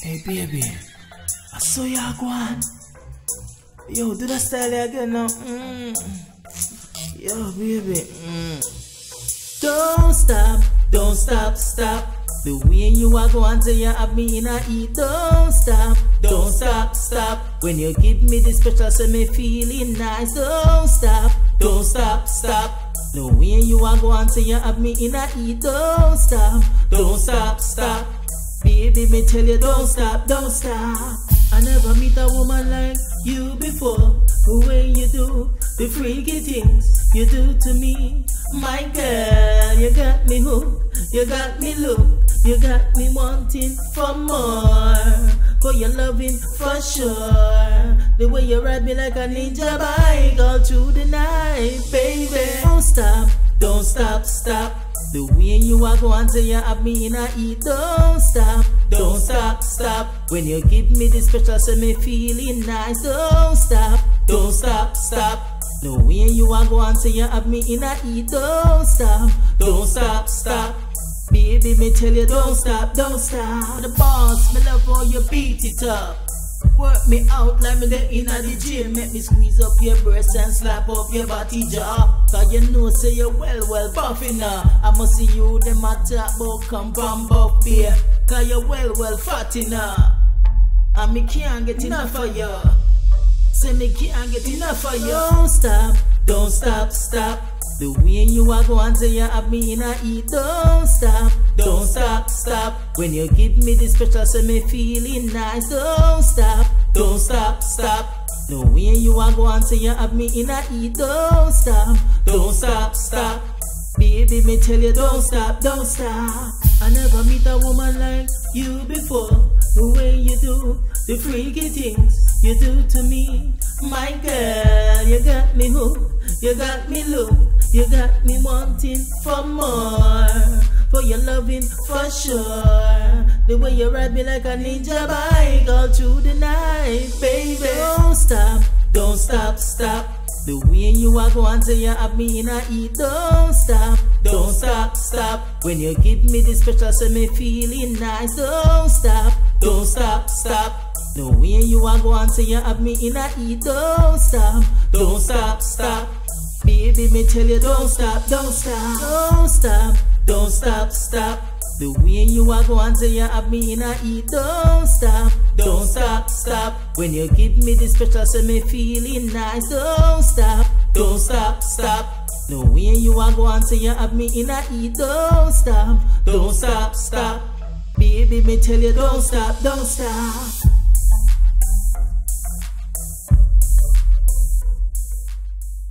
Hey baby, I saw you going. Yo, do that style again now. Yo baby, don't stop, stop. The way you are going till you have me in a heat. Don't stop, stop. When you give me this special, so me feeling nice. Don't stop, stop. The way you are going till you have me in a heat. Don't stop, stop. Baby, me tell you, don't stop, don't stop. I never meet a woman like you before. The way you do the freaky things you do to me, my girl, you got me hooked, you got me looked, you got me wanting for more. For your loving for sure. The way you ride me like a ninja bike all through the night, baby. Don't stop, stop. The way you are going till you have me in a heat. Don't stop, stop. When you give me this special, so me feeling nice. Don't stop, stop. The way you are going till you have me in a heat. Don't stop, stop. Baby, me tell you, don't stop, don't stop. The boss, me love how you beat it up. Work me out like me there in the gym. Make me squeeze up your breasts and slap up your body jaw. Cause you know say you're well buffing up. I must see you the matter about come from buff beer. Cause you're well fatting up. And me can't get enough of you. Say me can't get enough of you. Don't stop, stop. The way you are going till you have me in a heat. Don't stop, stop. When you give me this special, so me feeling nice. Don't stop, stop. The way you are going till you have me in a heat. Don't stop, stop. Baby, me tell you, don't stop, don't stop. I never meet a woman like you before. The way you do the freaky things you do to me, my girl, you got me hooked, you got me looked. You got me wanting for more. For your loving for sure. The way you ride me like a ninja bike all through the night, baby. Don't stop, stop. The way you are going till you have me in a heat. Don't stop, stop. When you give me this special, so me feeling nice. Don't stop, stop. The way you are going till you have me in a heat. Don't stop, stop. Baby, me tell you, don't stop, don't stop, don't stop, don't stop, stop. The way you are going till you have me in a heat. Don't stop, stop. When you give me this special, so me feeling nice. Don't stop, stop. The way you are going till you have me in a heat. Don't stop, stop. Baby, me tell you, don't stop, don't stop.